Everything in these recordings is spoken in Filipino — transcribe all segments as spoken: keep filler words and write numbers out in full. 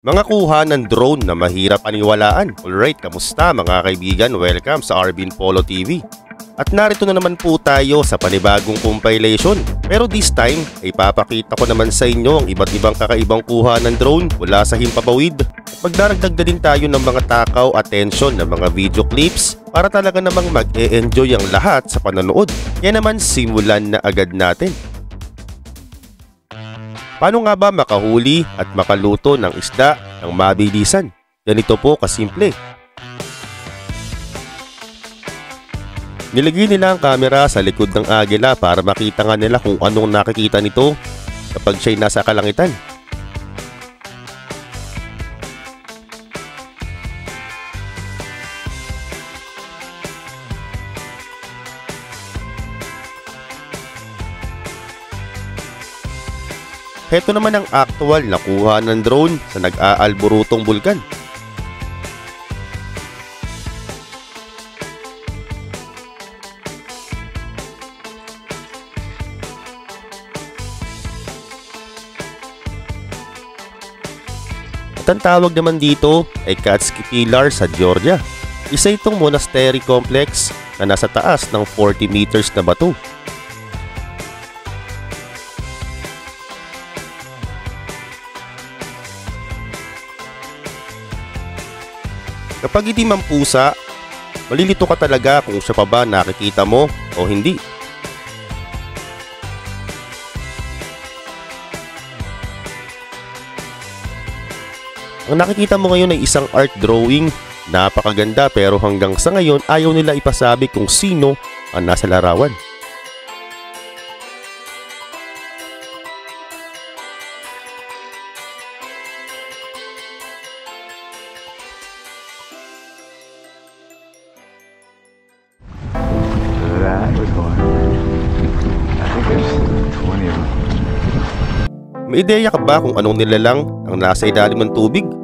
Mga kuha ng drone na mahirap paniwalaan. Alright, kamusta mga kaibigan? Welcome sa Arvin Polo T V. At narito na naman po tayo sa panibagong compilation. Pero this time, ay papakita ko naman sa inyo ang iba't ibang kakaibang kuha ng drone mula sa himpapawid. Magdaragdag na din tayo ng mga takaw, atensyon ng mga video clips para talaga namang mag-e-enjoy ang lahat sa panonood. Kaya naman simulan na agad natin. Paano nga ba makahuli at makaluto ng isda ng mabilisan? Ganito po kasimple. Nilagay nila ang kamera sa likod ng agila para makita nga nila kung anong nakikita nito kapag siya'y nasa kalangitan. Heto naman ang aktual na kuha ng drone sa nag-aalborotong bulkan. At ang tawag naman dito ay Catskipilar sa Georgia. Isa itong monastery complex na nasa taas ng forty meters na bato. Kapag itim ang pusa, malilito ka talaga kung siya pa ba nakikita mo o hindi. Ang nakikita mo ngayon ay isang art drawing. Napakaganda pero hanggang sa ngayon ayaw nila ipasabi kung sino ang nasa larawan. May ideya ka ba kung anong nilalang ang nasa ilalim ng tubig? Ang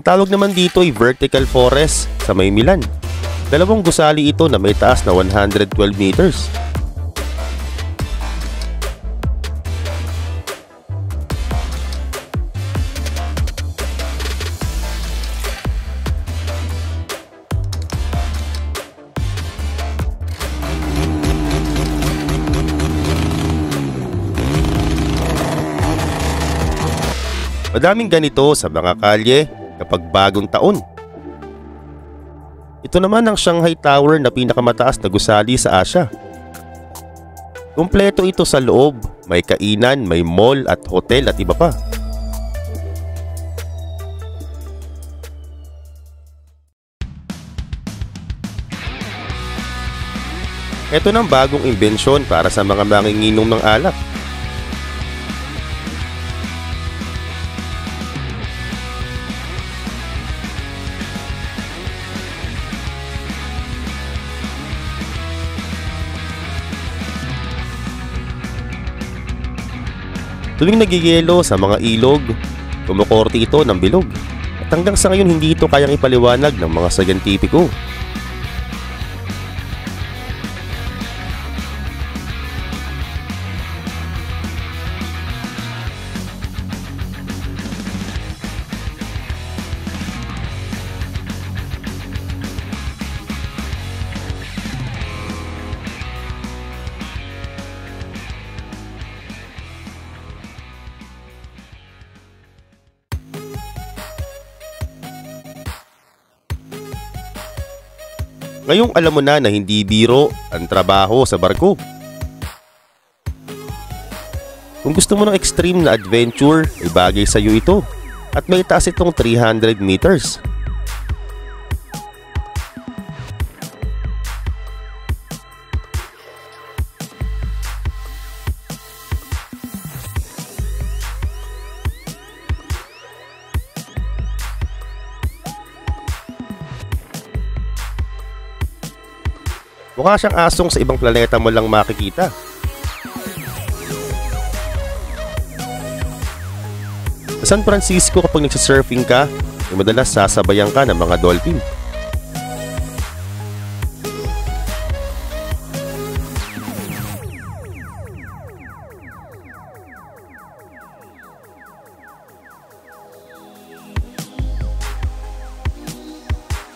tawag naman dito ay Vertical Forest sa may Milan. Dalawang gusali ito na may taas na one hundred twelve meters. Madaming ganito sa mga kalye kapag bagong taon. Ito naman ang Shanghai Tower na pinakamataas na gusali sa Asia. Kumpleto ito sa loob, may kainan, may mall at hotel at iba pa. Ito ng bagong imbensyon para sa mga manginginom ng alak. Tuwing nagigiyelo sa mga ilog, kumukorte ito ng bilog. At hanggang sa ngayon hindi ito kayang ipaliwanag ng mga sagyantipiko. Ngayong alam mo na na hindi biro ang trabaho sa barko. Kung gusto mo ng extreme na adventure, ay bagay sa iyo ito. At may taas itong three hundred meters. Mukha siyang asong sa ibang planeta mo lang makikita. Sa San Francisco, kapag nagsasurfing ka, ay madalas sasabayan ka ng mga dolphin.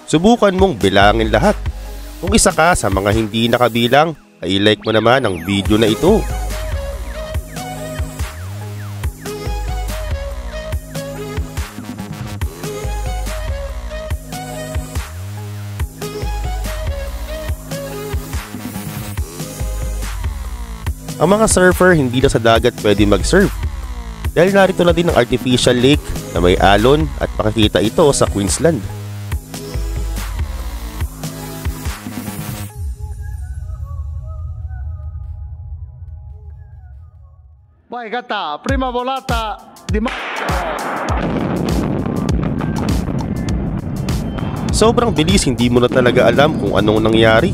Subukan mong bilangin lahat. Kung isa ka sa mga hindi nakabilang, ay like mo naman ang video na ito. Ang mga surfer hindi na sa dagat pwede mag-surf dahil narito na din ang artificial lake na may alon at makikita ito sa Queensland. Vai gata, prima volata di ma... Sobrang bilis, hindi mo na talaga alam kung anong nangyari.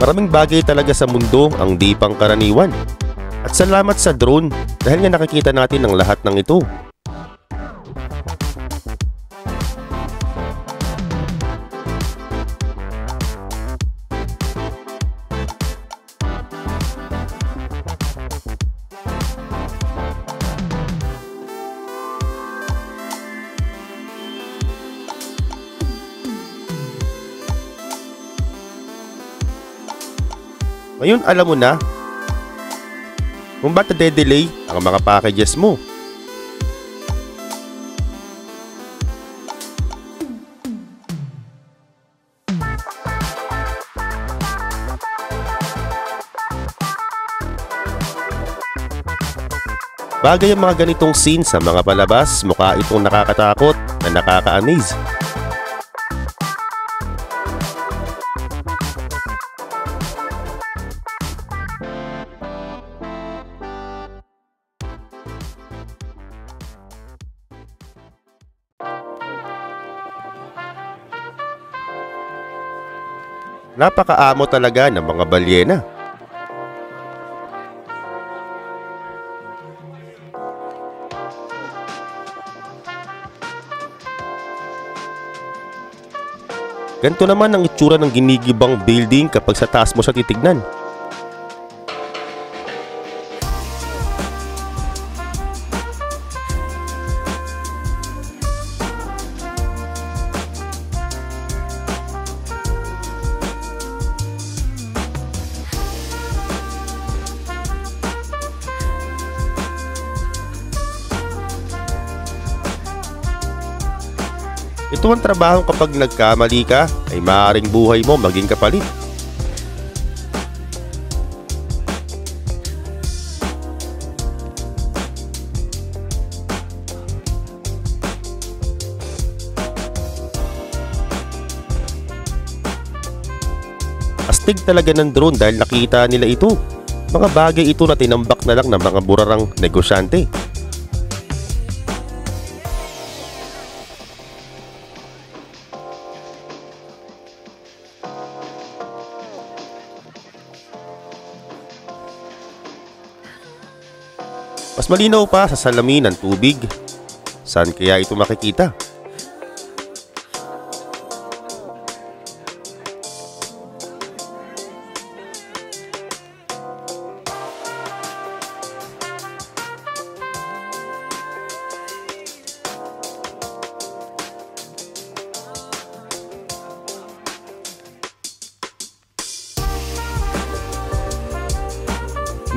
Maraming bagay talaga sa mundo ang di pangkaraniwan. At salamat sa drone dahil nga nakikita natin ang lahat ng ito. Ngayon alam mo na kung ba't nade-delay ang mga packages mo. Bagay ang mga ganitong scene sa mga palabas, mukha itong nakakatakot na nakaka-amaze. Napakaamo talaga ng mga balyena. Ganito naman ang itsura ng ginigibang building kapag sa taas mo siya titignan. Ito ang trabaho kapag nagkamali ka ay maaaring buhay mo maging kapalit. Astig talaga ng drone dahil nakita nila ito. Mga bagay ito na tinambak na lang ng mga burarang negosyante. Mas malinaw pa sa salamin ng tubig. Saan kaya ito makikita?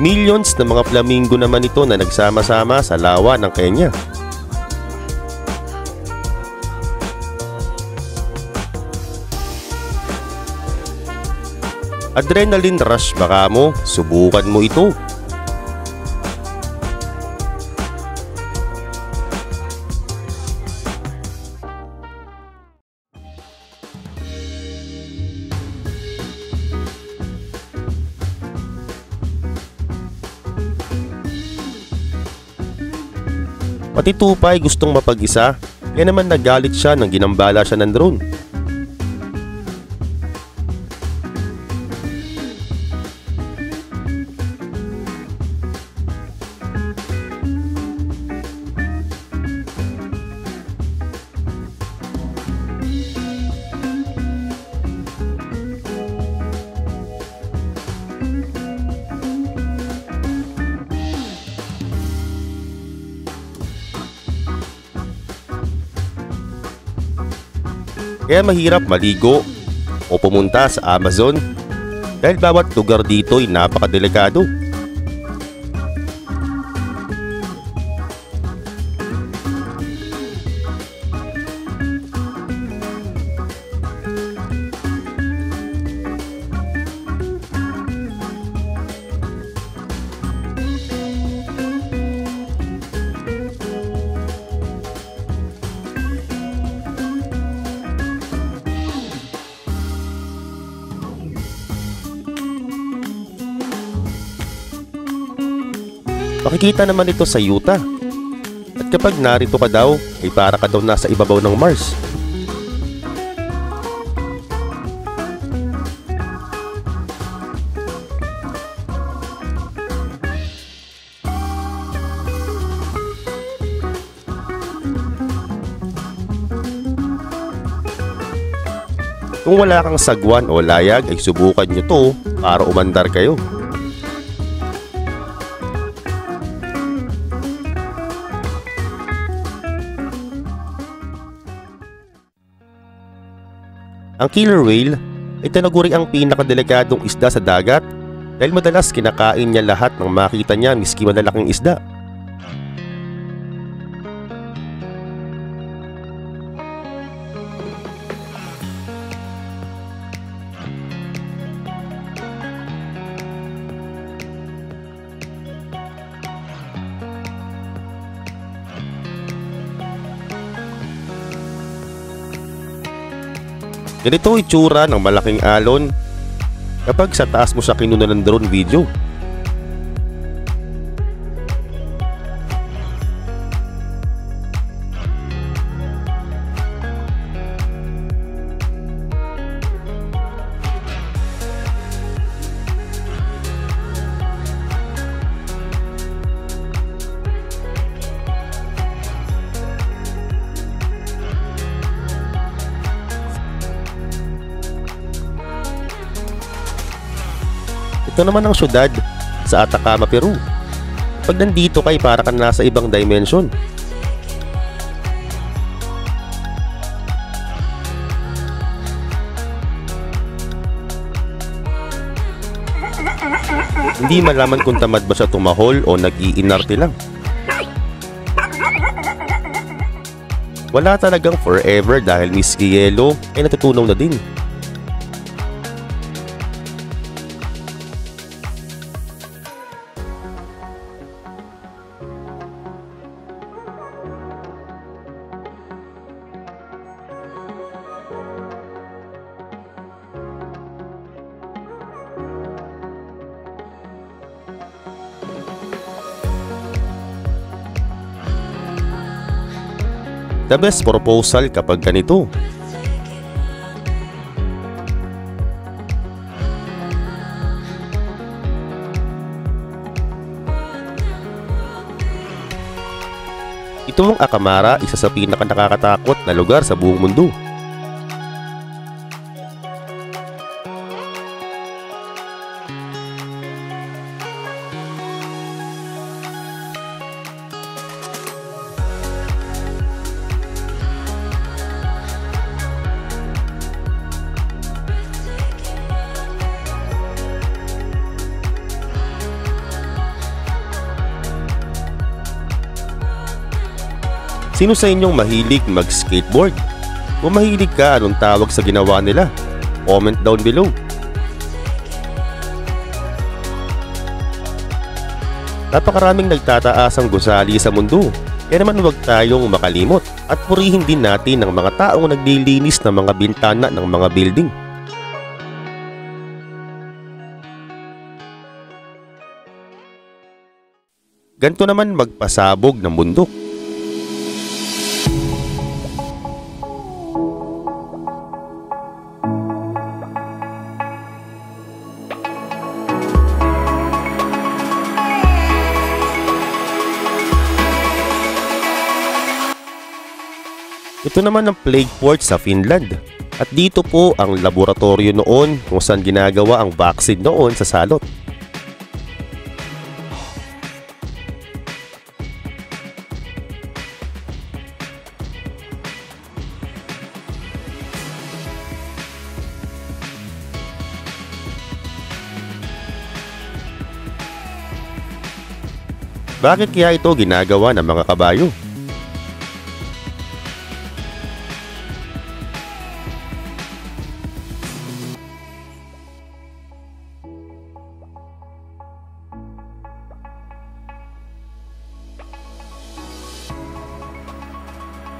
Millions na mga flamingo naman ito na nagsama-sama sa lawa ng Kenya. Adrenaline rush baka mo, subukan mo ito. Pati Tupay gustong mapag-isa, kaya naman nagalit siya nang ginambala siya ng drone. kaya mahirap maligo o pumunta sa Amazon dahil bawat lugar dito ay napakadelikado. Makikita naman ito sa Utah. At kapag narito ka daw, ay para ka daw nasa ibabaw ng Mars. Kung wala kang sagwan o layag, ay subukan nyo to para umandar kayo. Ang killer whale ay tinaguri ang pinakadelikadong isda sa dagat dahil madalas kinakain niya lahat ng makita niya miski malalaking isda. Ganito ay tsura ng malaking alon kapag sa taas mo sa kinunan ng drone video. Ito naman ang syudad sa Atacama, Peru. Pag nandito kay para kang nasa ibang dimension. Hindi malaman kung tamad ba siya tumahol o nag-iinarte lang. Wala talagang forever dahil miski yelo ay natutunaw na din. The best proposal kapag ganito. Ito ang Akamara, isa sa pinakanakakatakot na lugar sa buong mundo. Sino sa inyong mahilig mag-skateboard? Kung mahilig ka, anong tawag sa ginawa nila? Comment down below. Napakaraming nagtataas ang gusali sa mundo. Kaya naman huwag tayong makalimot at purihin din natin ang mga taong naglilinis ng mga bintana ng mga building. Ganto naman magpasabog ng bundok. Ito naman ang plague port sa Finland at dito po ang laboratorio noon kung saan ginagawa ang vaccine noon sa salot. Bakit kaya ito ginagawa ng mga kabayo?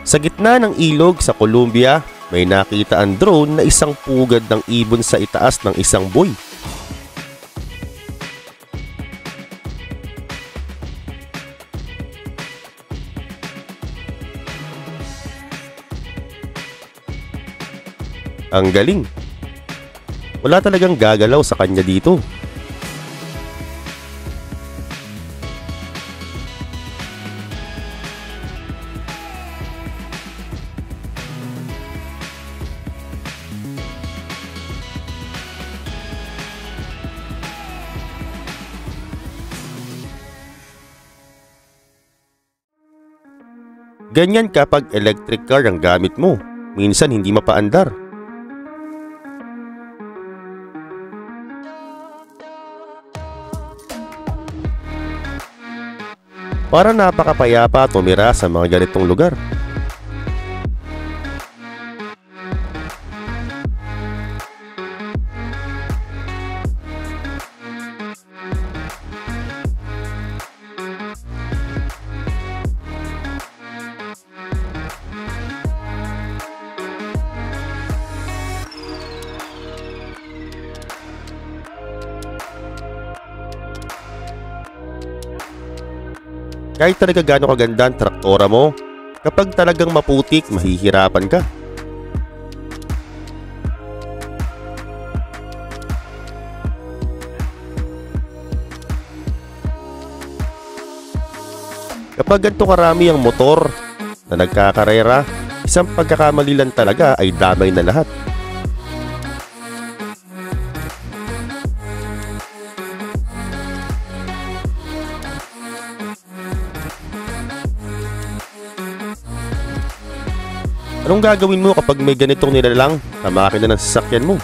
Sa gitna ng ilog sa Colombia, may nakita ang drone na isang pugad ng ibon sa itaas ng isang buoy. Ang galing! Wala talagang gagalaw sa kanya dito. Ganyan kapag electric car ang gamit mo, minsan hindi mapaandar. Para napakapayapa tumira sa mga ganitong lugar. Kahit talaga gano'ng kaganda ang traktora mo, kapag talagang maputik, mahihirapan ka. Kapag ganito karami ang motor na nagkakarera, isang pagkakamali lang talaga ay damay na lahat. Anong gagawin mo kapag may ganitong nilalang sa makina ng sasakyan mo?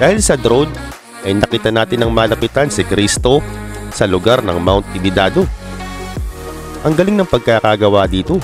Dahil sa drone, ay nakita natin ang malapitan si Cristo sa lugar ng Mount Ididado. Ang galing ng pagkakagawa dito.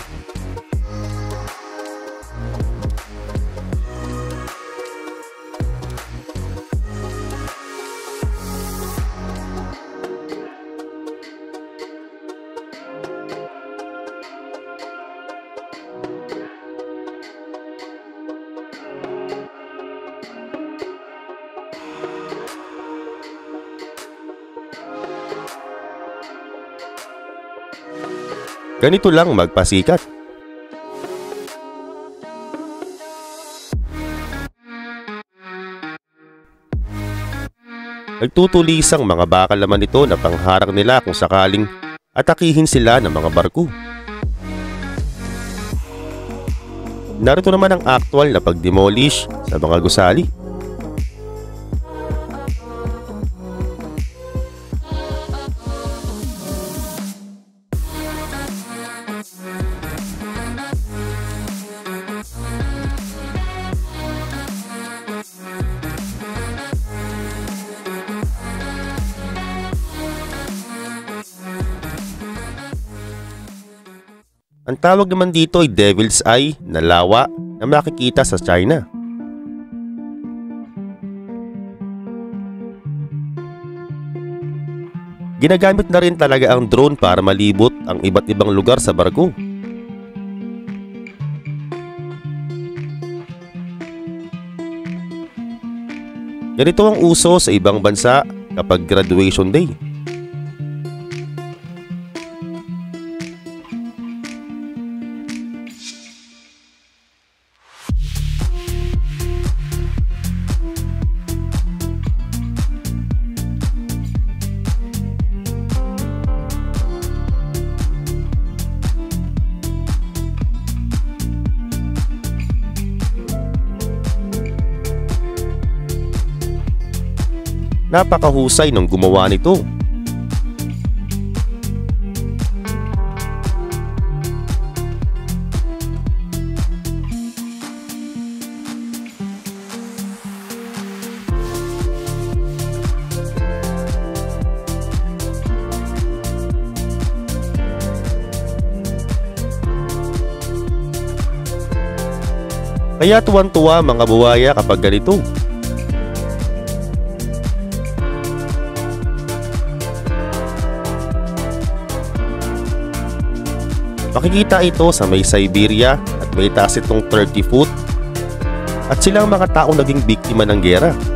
Ganito lang magpasikat. Nagtutulis ang mga bakal naman ito na pangharang nila kung sakaling atakihin sila ng mga barko. Narito naman ang actual na pag-demolish sa mga gusali. Ang tawag naman dito ay Devil's Eye na lawa na makikita sa China. Ginagamit na rin talaga ang drone para malibot ang iba't ibang lugar sa barko. Ganito ang uso sa ibang bansa kapag graduation day. Napakahusay ng gumawa nito. Kaya tuwan-tuwa mga buwaya kapag ganito. Makikita ito sa may Siberia at may taas itong thirty foot at silang mga taong naging biktima ng gera.